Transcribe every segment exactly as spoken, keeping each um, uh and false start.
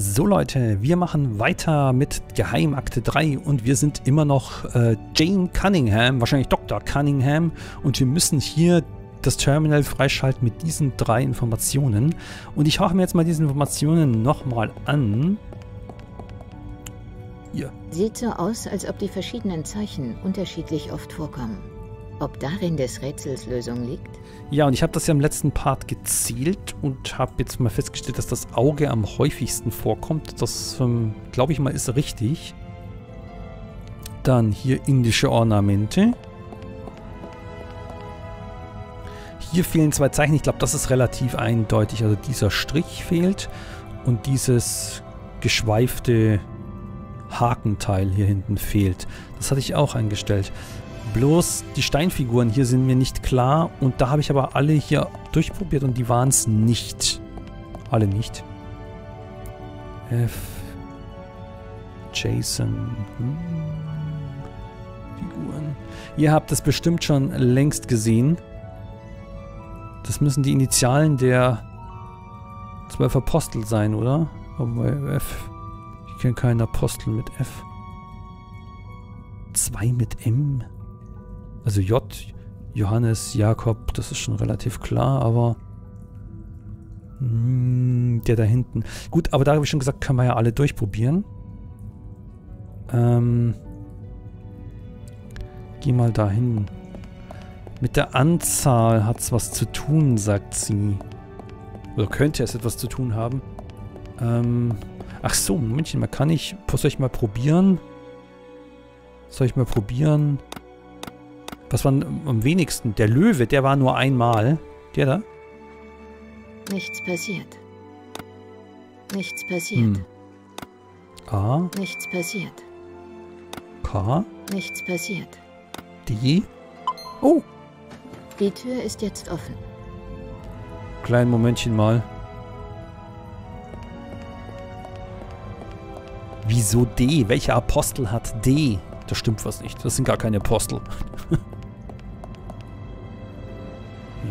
So Leute, wir machen weiter mit Geheimakte drei und wir sind immer noch äh, Jane Cunningham, wahrscheinlich Doktor Cunningham, und wir müssen hier das Terminal freischalten mit diesen drei Informationen. Und ich hauche mir jetzt mal diese Informationen nochmal an. Hier. Sieht so aus, als ob die verschiedenen Zeichen unterschiedlich oft vorkommen. Ob darin des Rätsels Lösung liegt? Ja, und ich habe das ja im letzten Part gezählt und habe jetzt mal festgestellt, dass das Auge am häufigsten vorkommt. Das, ähm, glaube ich mal, ist richtig. Dann hier indische Ornamente. Hier fehlen zwei Zeichen. Ich glaube, das ist relativ eindeutig. Also dieser Strich fehlt und dieses geschweifte Hakenteil hier hinten fehlt. Das hatte ich auch eingestellt. Bloß die Steinfiguren hier sind mir nicht klar und da habe ich aber alle hier durchprobiert und die waren es nicht. Alle nicht. F. Jason. Hm. Figuren. Ihr habt das bestimmt schon längst gesehen. Das müssen die Initialen der zwölf Apostel sein, oder? Aber F. Ich kenne keinen Apostel mit F. zwei mit M. Also J, Johannes, Jakob, das ist schon relativ klar, aber mh, der da hinten. Gut, aber da habe ich schon gesagt, können wir ja alle durchprobieren. Ähm, geh mal dahin. Mit der Anzahl hat es was zu tun, sagt sie. Oder könnte es etwas zu tun haben. Ähm, ach so, Momentchen, man kann nicht. Soll ich mal probieren? Soll ich mal probieren? Was war am wenigsten? Der Löwe, der war nur einmal. Der da? Nichts passiert. Nichts passiert. Hm. A. Nichts passiert. K. Nichts passiert. D. Oh. Die Tür ist jetzt offen. Kleinen Momentchen mal. Wieso D? Welcher Apostel hat D? Da stimmt was nicht. Das sind gar keine Apostel.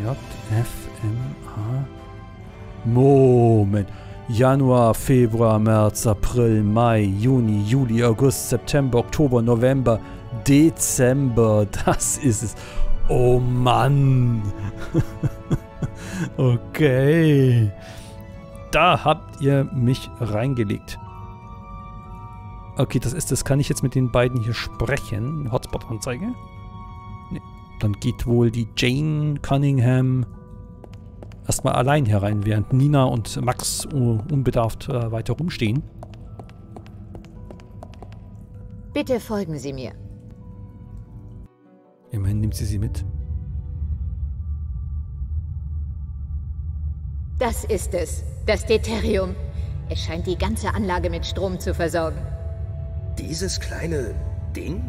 J, F, M, A. Moment. Januar, Februar, März, April, Mai, Juni, Juli, August, September, Oktober, November, Dezember. Das ist es. Oh Mann. Okay. Da habt ihr mich reingelegt. Okay, das ist das. Kann ich jetzt mit den beiden hier sprechen? Hotspot-Anzeige? Nee. Dann geht wohl die Jane Cunningham erstmal allein herein, während Nina und Max unbedarft äh, weiter rumstehen. Bitte folgen Sie mir. Immerhin nimmt sie sie mit. Das ist es. Das Deuterium. Es scheint die ganze Anlage mit Strom zu versorgen. Dieses kleine Ding?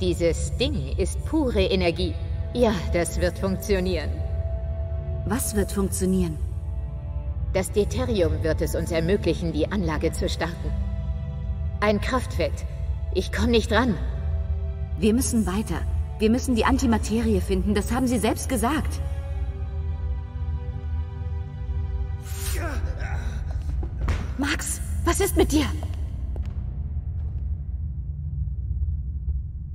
Dieses Ding ist pure Energie. Ja, das wird funktionieren. Was wird funktionieren? Das Deuterium wird es uns ermöglichen, die Anlage zu starten. Ein Kraftfeld. Ich komme nicht ran. Wir müssen weiter. Wir müssen die Antimaterie finden. Das haben Sie selbst gesagt. Max, was ist mit dir?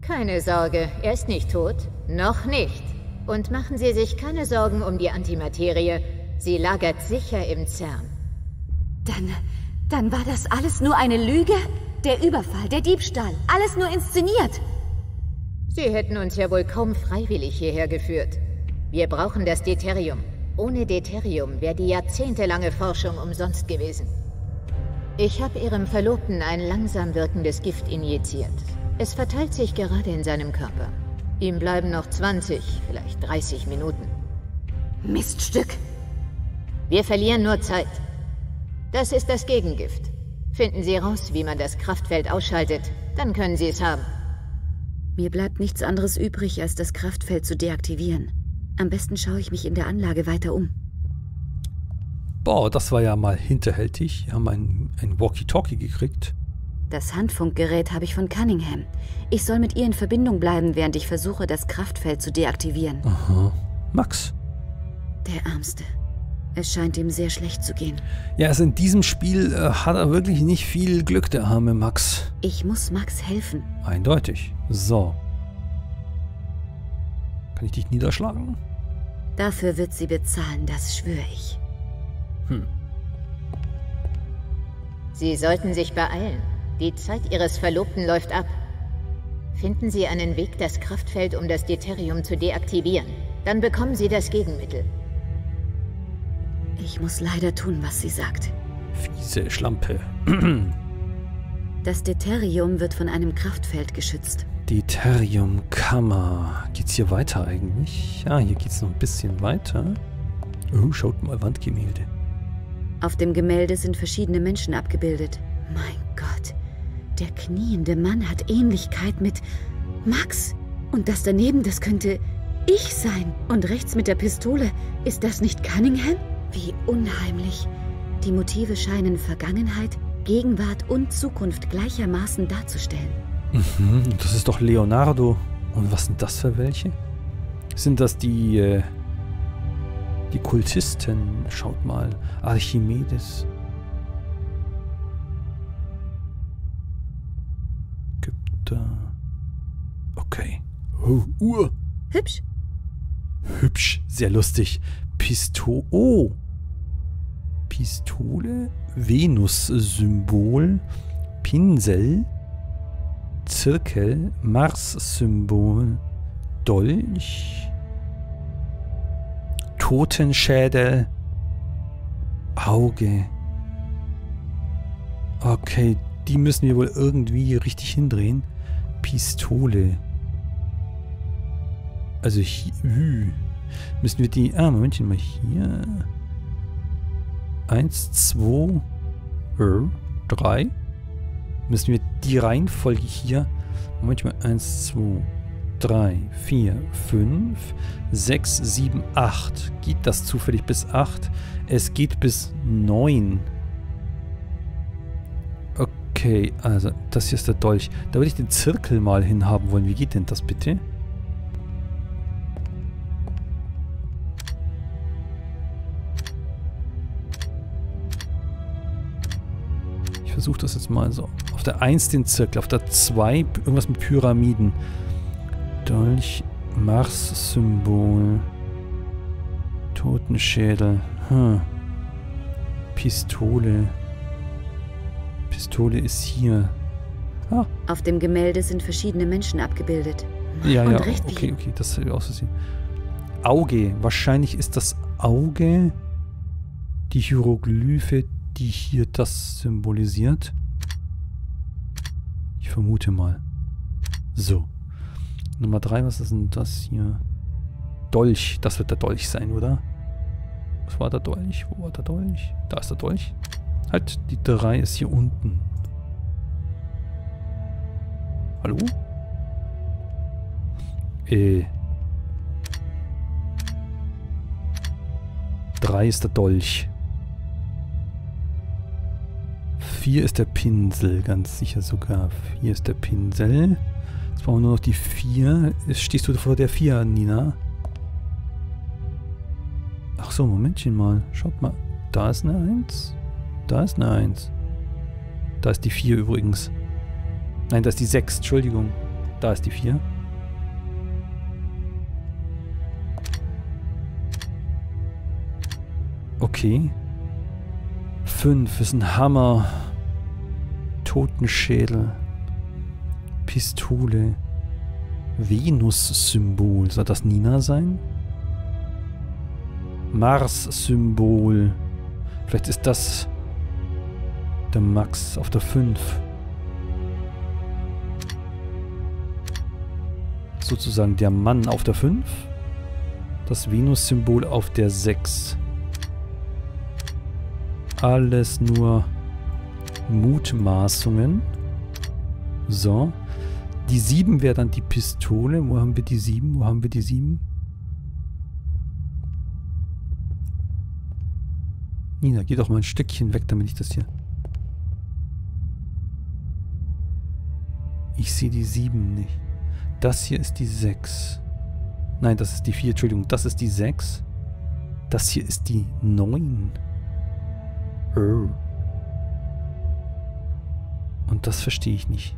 Keine Sorge, er ist nicht tot. Noch nicht. Und machen Sie sich keine Sorgen um die Antimaterie. Sie lagert sicher im CERN. Dann, dann war das alles nur eine Lüge? Der Überfall, der Diebstahl, alles nur inszeniert. Sie hätten uns ja wohl kaum freiwillig hierher geführt. Wir brauchen das Deuterium. Ohne Deuterium wäre die jahrzehntelange Forschung umsonst gewesen. Ich habe Ihrem Verlobten ein langsam wirkendes Gift injiziert. Es verteilt sich gerade in seinem Körper. Ihm bleiben noch zwanzig, vielleicht dreißig Minuten. Miststück! Wir verlieren nur Zeit. Das ist das Gegengift. Finden Sie raus, wie man das Kraftfeld ausschaltet, dann können Sie es haben. Mir bleibt nichts anderes übrig, als das Kraftfeld zu deaktivieren. Am besten schaue ich mich in der Anlage weiter um. Boah, das war ja mal hinterhältig. Wir haben ein, ein Walkie-Talkie gekriegt. Das Handfunkgerät habe ich von Cunningham. Ich soll mit ihr in Verbindung bleiben, während ich versuche, das Kraftfeld zu deaktivieren. Aha. Max. Der Ärmste. Es scheint ihm sehr schlecht zu gehen. Ja, also in diesem Spiel äh, hat er wirklich nicht viel Glück, der arme Max. Ich muss Max helfen. Eindeutig. So. Kann ich dich niederschlagen? Dafür wird sie bezahlen, das schwöre ich. Hm. Sie sollten sich beeilen. Die Zeit Ihres Verlobten läuft ab. Finden Sie einen Weg, das Kraftfeld um das Deuterium zu deaktivieren. Dann bekommen Sie das Gegenmittel. Ich muss leider tun, was sie sagt. Fiese Schlampe. Das Deuterium wird von einem Kraftfeld geschützt. Deuteriumkammer. Geht's hier weiter eigentlich? Ja, hier geht's noch ein bisschen weiter. Oh, schaut mal, Wandgemälde. Auf dem Gemälde sind verschiedene Menschen abgebildet. Mein Gott, der kniende Mann hat Ähnlichkeit mit Max. Und das daneben, das könnte ich sein. Und rechts mit der Pistole, ist das nicht Cunningham? Wie unheimlich. Die Motive scheinen Vergangenheit, Gegenwart und Zukunft gleichermaßen darzustellen. Mhm, das ist doch Leonardo. Und was sind das für welche? Sind das die, äh, die Kultisten? Schaut mal, Archimedes. Ägypter. Okay. Oh, Uhr. Hübsch. Hübsch, sehr lustig. Pisto... Oh! Pistole, Venus-Symbol, Pinsel, Zirkel, Mars-Symbol, Dolch, Totenschädel, Auge. Okay, die müssen wir wohl irgendwie richtig hindrehen. Pistole. Also hier... Müssen wir die... Ah, Momentchen mal hier. Eins, zwei, drei. Müssen wir die Reihenfolge hier... Moment mal. Eins, zwei, drei, vier, fünf, sechs, sieben, acht. Geht das zufällig bis acht? Es geht bis neun. Okay, also das hier ist der Dolch. Da würde ich den Zirkel mal hinhaben wollen. Wie geht denn das bitte? Versuch das jetzt mal so. Auf der eins den Zirkel, auf der zwei irgendwas mit Pyramiden. Dolch, Mars-Symbol, Totenschädel, hm. Pistole. Pistole ist hier. Ah. Auf dem Gemälde sind verschiedene Menschen abgebildet. Ja, und ja, okay, okay, das habe ich auch so gesehen. Auge, wahrscheinlich ist das Auge die Hieroglyphe, die hier das symbolisiert. Ich vermute mal. So. Nummer drei, was ist denn das hier? Dolch. Das wird der Dolch sein, oder? Was war der Dolch? Wo war der Dolch? Da ist der Dolch. Halt, die drei ist hier unten. Hallo? Äh. drei ist der Dolch. vier ist der Pinsel, ganz sicher sogar. vier ist der Pinsel. Jetzt brauchen wir nur noch die vier. Stehst du vor der vier, Nina? Ach so, Momentchen mal. Schaut mal. Da ist eine eins. Da ist eine eins. Da ist die vier übrigens. Nein, da ist die sechs. Entschuldigung. Da ist die vier. Okay. fünf ist ein Hammer. Totenschädel, Pistole, Venus-Symbol, soll das Nina sein? Mars-Symbol, vielleicht ist das der Max auf der fünf. Sozusagen der Mann auf der fünf, das Venus-Symbol auf der sechs. Alles nur Mutmaßungen. So. Die sieben wäre dann die Pistole. Wo haben wir die sieben? Wo haben wir die sieben? Nina, geh doch mal ein Stückchen weg, damit ich das hier... Ich sehe die sieben nicht. Das hier ist die sechs. Nein, das ist die vier. Entschuldigung, das ist die sechs. Das hier ist die neun. Oh. Und das verstehe ich nicht.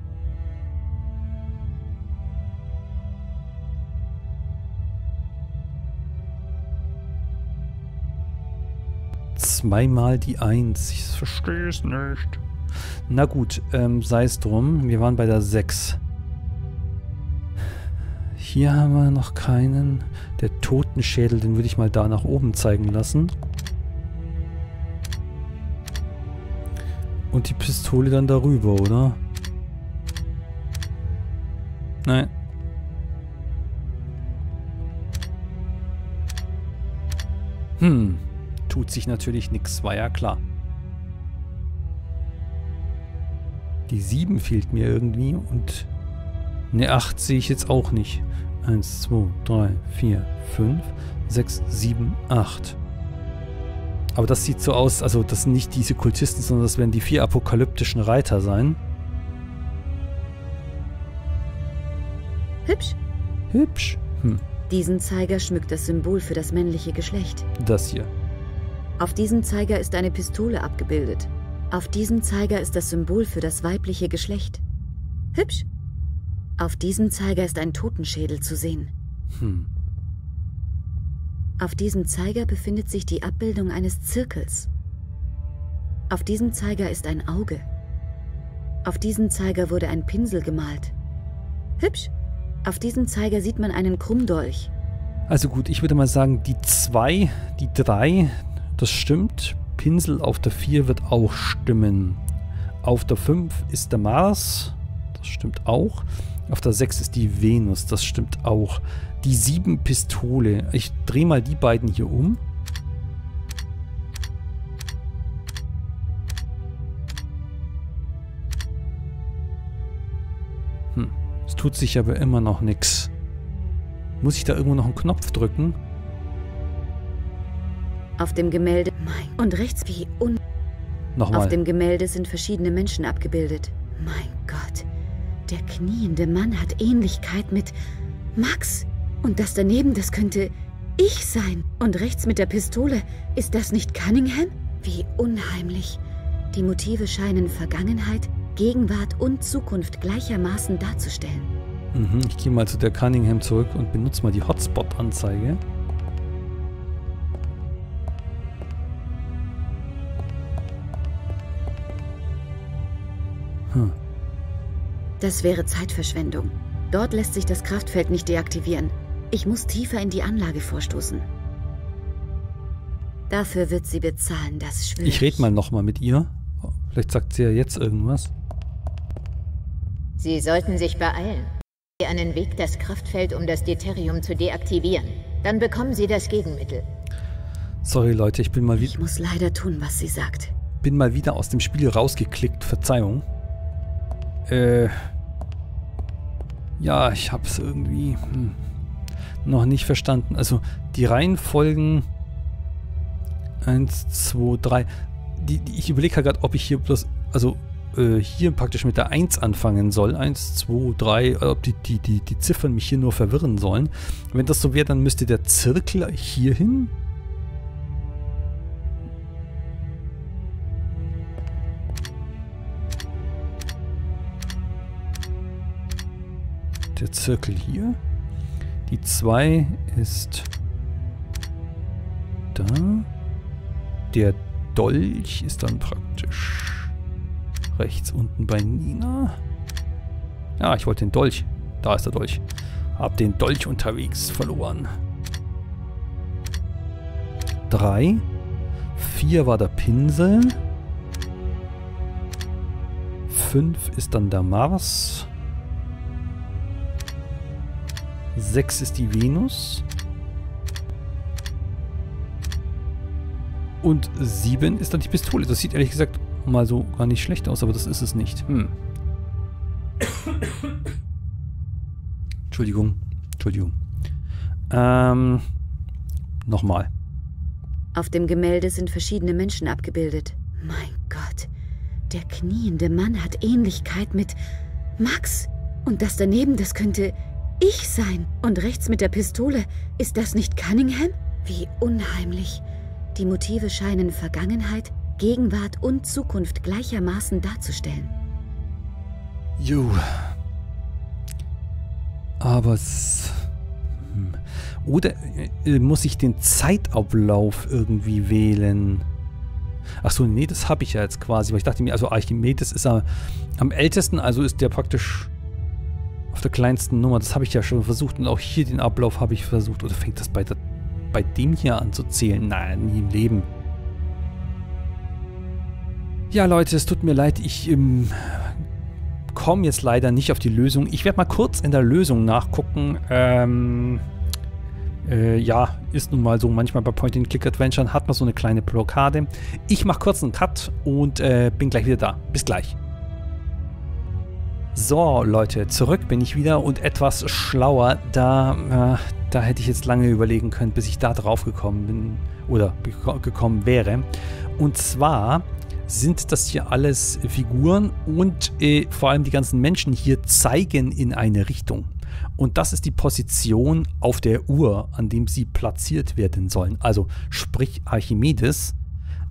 Zweimal die eins. Ich verstehe es nicht. Na gut, ähm, sei es drum. Wir waren bei der sechs. Hier haben wir noch keinen. Der Totenschädel, den würde ich mal da nach oben zeigen lassen. Und die Pistole dann darüber, oder? Nein. Hm. Tut sich natürlich nichts, war ja klar. Die sieben fehlt mir irgendwie und eine acht sehe ich jetzt auch nicht. eins, zwei, drei, vier, fünf, sechs, sieben, acht. Aber das sieht so aus, also das sind nicht diese Kultisten, sondern das werden die vier apokalyptischen Reiter sein. Hübsch. Hübsch. Hm. Diesen Zeiger schmückt das Symbol für das männliche Geschlecht. Das hier. Auf diesem Zeiger ist eine Pistole abgebildet. Auf diesem Zeiger ist das Symbol für das weibliche Geschlecht. Hübsch. Auf diesem Zeiger ist ein Totenschädel zu sehen. Hm. Auf diesem Zeiger befindet sich die Abbildung eines Zirkels. Auf diesem Zeiger ist ein Auge. Auf diesem Zeiger wurde ein Pinsel gemalt. Hübsch. Auf diesem Zeiger sieht man einen Krummdolch. Also gut, ich würde mal sagen, die zwei, die drei... Das stimmt. Pinsel auf der vier wird auch stimmen. Auf der fünf ist der Mars. Das stimmt auch. Auf der sechs ist die Venus. Das stimmt auch. Die sieben Pistole. Ich drehe mal die beiden hier um. Hm. Es tut sich aber immer noch nichts. Muss ich da irgendwo noch einen Knopf drücken? Auf dem Gemälde mein und rechts wie un Nochmal. Auf dem Gemälde sind verschiedene Menschen abgebildet. Mein Gott, der kniende Mann hat Ähnlichkeit mit Max. Und das daneben, das könnte ich sein. Und rechts mit der Pistole, ist das nicht Cunningham? Wie unheimlich. Die Motive scheinen Vergangenheit, Gegenwart und Zukunft gleichermaßen darzustellen. Mhm, ich gehe mal zu der Cunningham zurück und benutze mal die Hotspot-Anzeige. Hm. Das wäre Zeitverschwendung. Dort lässt sich das Kraftfeld nicht deaktivieren. Ich muss tiefer in die Anlage vorstoßen. Dafür wird sie bezahlen, das schwöre ich. Ich rede mal nochmal mit ihr. Vielleicht sagt sie ja jetzt irgendwas. Sie sollten sich beeilen. Sie einen Weg das Kraftfeld, um das Deuterium zu deaktivieren. Dann bekommen Sie das Gegenmittel. Sorry Leute, ich bin mal wieder... Ich muss leider tun, was sie sagt. Bin mal wieder aus dem Spiel rausgeklickt. Verzeihung. Äh. Ja, ich hab's irgendwie hm, noch nicht verstanden. Also, die Reihenfolgen. eins, zwei, drei. Die, die, ich überlege gerade, ob ich hier bloß. Also, äh, hier praktisch mit der eins anfangen soll. eins, zwei, drei. Ob die, die, die, die Ziffern mich hier nur verwirren sollen. Wenn das so wäre, dann müsste der Zirkel hier hin. Der Zirkel hier. Die zwei ist da. Der Dolch ist dann praktisch rechts unten bei Nina. Ja, ich wollte den Dolch. Da ist der Dolch. Hab den Dolch unterwegs verloren. drei. vier war der Pinsel. fünf ist dann der Mars. sechs ist die Venus. Und sieben ist dann die Pistole. Das sieht ehrlich gesagt mal so gar nicht schlecht aus, aber das ist es nicht. Hm. Entschuldigung. Entschuldigung. Ähm. Nochmal. Auf dem Gemälde sind verschiedene Menschen abgebildet. Mein Gott. Der kniende Mann hat Ähnlichkeit mit Max. Und das daneben, das könnte... ich sein. Und rechts mit der Pistole, ist das nicht Cunningham? Wie unheimlich. Die Motive scheinen Vergangenheit, Gegenwart und Zukunft gleichermaßen darzustellen. Jo. Aber es... Oder äh, muss ich den Zeitablauf irgendwie wählen? Achso, nee, das habe ich ja jetzt quasi, weil ich dachte mir, also Archimedes ist am, am ältesten, also ist der praktisch auf der kleinsten Nummer. Das habe ich ja schon versucht und auch hier den Ablauf habe ich versucht. Oder fängt das bei, der, bei dem hier an zu zählen? Nein, nie im Leben. Ja, Leute, es tut mir leid, ich ähm, komme jetzt leider nicht auf die Lösung. Ich werde mal kurz in der Lösung nachgucken. Ähm, äh, ja, ist nun mal so, manchmal bei Point-and-Click-Adventuren hat man so eine kleine Blockade. Ich mache kurz einen Cut und äh, bin gleich wieder da. Bis gleich. So, Leute, zurück bin ich wieder und etwas schlauer. Da, äh, da hätte ich jetzt lange überlegen können, bis ich da drauf gekommen bin oder gekommen wäre. Und zwar... sind das hier alles Figuren und äh, vor allem die ganzen Menschen hier zeigen in eine Richtung. Und das ist die Position auf der Uhr, an dem sie platziert werden sollen. Also sprich Archimedes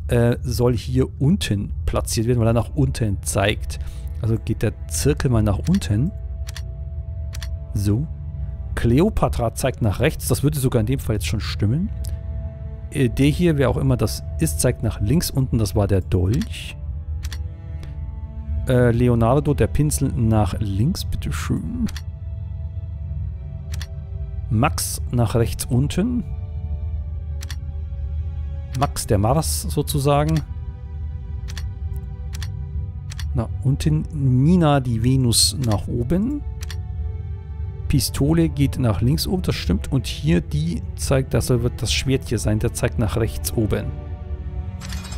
äh, soll hier unten platziert werden, weil er nach unten zeigt. Also geht der Zirkel mal nach unten. So. Cleopatra zeigt nach rechts. Das würde sogar in dem Fall jetzt schon stimmen. Der hier, wer auch immer das ist, zeigt nach links unten, das war der Dolch. Äh, Leonardo, der Pinsel, nach links, bitteschön. Max nach rechts unten. Max, der Mars sozusagen. Nach unten. Nina, die Venus, nach oben. Pistole geht nach links oben, das stimmt. Und hier die zeigt, das soll das Schwert hier sein, der zeigt nach rechts oben.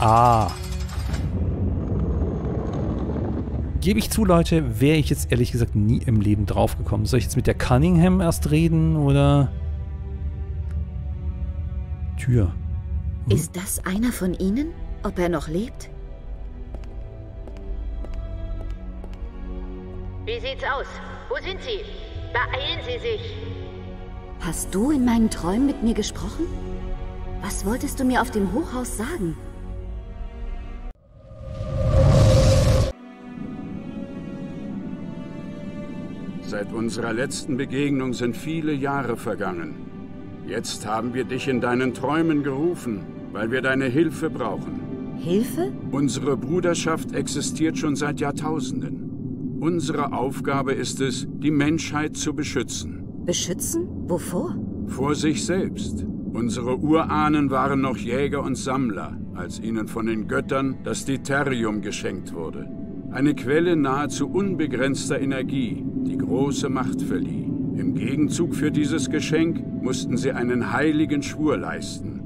Ah. Gebe ich zu, Leute, wäre ich jetzt ehrlich gesagt nie im Leben drauf gekommen. Soll ich jetzt mit der Cunningham erst reden oder? Tür. Hm. Ist das einer von Ihnen? Ob er noch lebt? Wie sieht's aus? Wo sind Sie? Beeilen Sie sich! Hast du in meinen Träumen mit mir gesprochen? Was wolltest du mir auf dem Hochhaus sagen? Seit unserer letzten Begegnung sind viele Jahre vergangen. Jetzt haben wir dich in deinen Träumen gerufen, weil wir deine Hilfe brauchen. Hilfe? Unsere Bruderschaft existiert schon seit Jahrtausenden. Unsere Aufgabe ist es, die Menschheit zu beschützen. Beschützen? Wovor? Vor sich selbst. Unsere Urahnen waren noch Jäger und Sammler, als ihnen von den Göttern das Deuterium geschenkt wurde. Eine Quelle nahezu unbegrenzter Energie, die große Macht verlieh. Im Gegenzug für dieses Geschenk mussten sie einen heiligen Schwur leisten,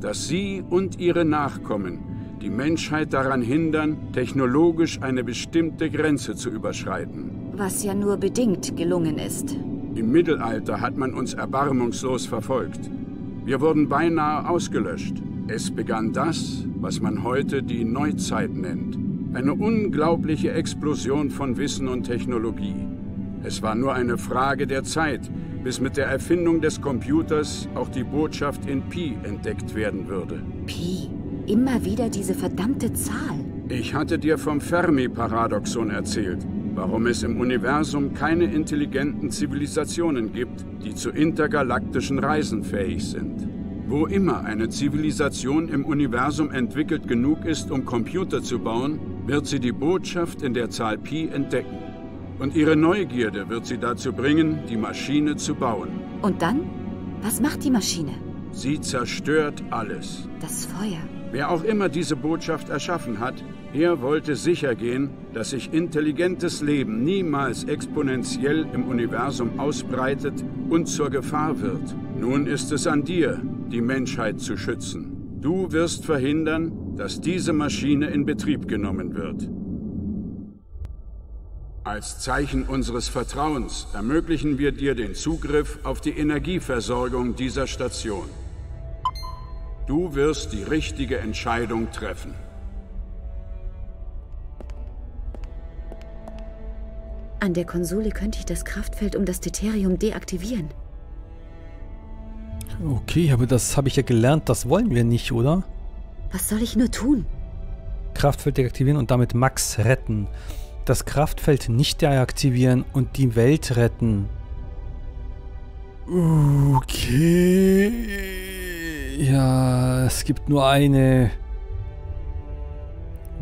dass sie und ihre Nachkommen die Menschheit daran hindern, technologisch eine bestimmte Grenze zu überschreiten. Was ja nur bedingt gelungen ist. Im Mittelalter hat man uns erbarmungslos verfolgt. Wir wurden beinahe ausgelöscht. Es begann das, was man heute die Neuzeit nennt. Eine unglaubliche Explosion von Wissen und Technologie. Es war nur eine Frage der Zeit, bis mit der Erfindung des Computers auch die Botschaft in Pi entdeckt werden würde. Pi? Immer wieder diese verdammte Zahl. Ich hatte dir vom Fermi-Paradoxon erzählt, warum es im Universum keine intelligenten Zivilisationen gibt, die zu intergalaktischen Reisen fähig sind. Wo immer eine Zivilisation im Universum entwickelt genug ist, um Computer zu bauen, wird sie die Botschaft in der Zahl Pi entdecken. Und ihre Neugierde wird sie dazu bringen, die Maschine zu bauen. Und dann? Was macht die Maschine? Sie zerstört alles. Das Feuer. Wer auch immer diese Botschaft erschaffen hat, er wollte sicher gehen, dass sich intelligentes Leben niemals exponentiell im Universum ausbreitet und zur Gefahr wird. Nun ist es an dir, die Menschheit zu schützen. Du wirst verhindern, dass diese Maschine in Betrieb genommen wird. Als Zeichen unseres Vertrauens ermöglichen wir dir den Zugriff auf die Energieversorgung dieser Station. Du wirst die richtige Entscheidung treffen. An der Konsole könnte ich das Kraftfeld um das Deuterium deaktivieren. Okay, aber das habe ich ja gelernt, das wollen wir nicht, oder? Was soll ich nur tun? Kraftfeld deaktivieren und damit Max retten. Das Kraftfeld nicht deaktivieren und die Welt retten. Okay. Ja, es gibt nur eine.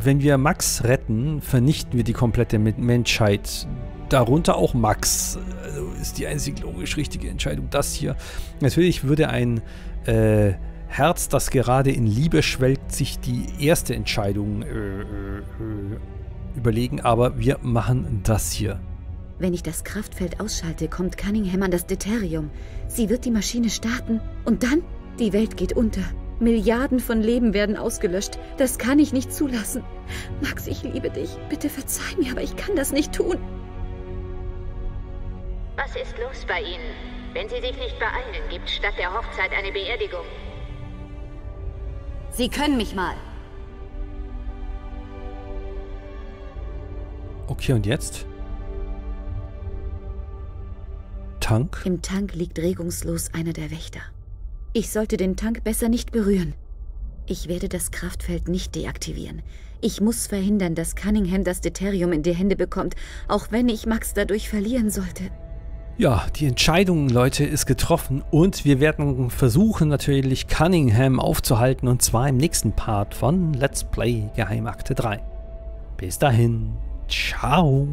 Wenn wir Max retten, vernichten wir die komplette Menschheit. Darunter auch Max. Also ist die einzig logisch richtige Entscheidung das hier. Natürlich würde ein äh, Herz, das gerade in Liebe schwelgt, sich die erste Entscheidung äh, äh, überlegen, aber wir machen das hier. Wenn ich das Kraftfeld ausschalte, kommt Cunningham an das Deuterium. Sie wird die Maschine starten und dann? Die Welt geht unter. Milliarden von Leben werden ausgelöscht. Das kann ich nicht zulassen. Max, ich liebe dich. Bitte verzeih mir, aber ich kann das nicht tun. Was ist los bei Ihnen? Wenn Sie sich nicht beeilen, gibt statt der Hochzeit eine Beerdigung. Sie können mich mal. Okay, und jetzt? Tank? Im Tank liegt regungslos einer der Wächter. Ich sollte den Tank besser nicht berühren. Ich werde das Kraftfeld nicht deaktivieren. Ich muss verhindern, dass Cunningham das Deuterium in die Hände bekommt, auch wenn ich Max dadurch verlieren sollte. Ja, die Entscheidung, Leute, ist getroffen und wir werden versuchen, natürlich Cunningham aufzuhalten, und zwar im nächsten Part von Let's Play Geheimakte drei. Bis dahin, ciao!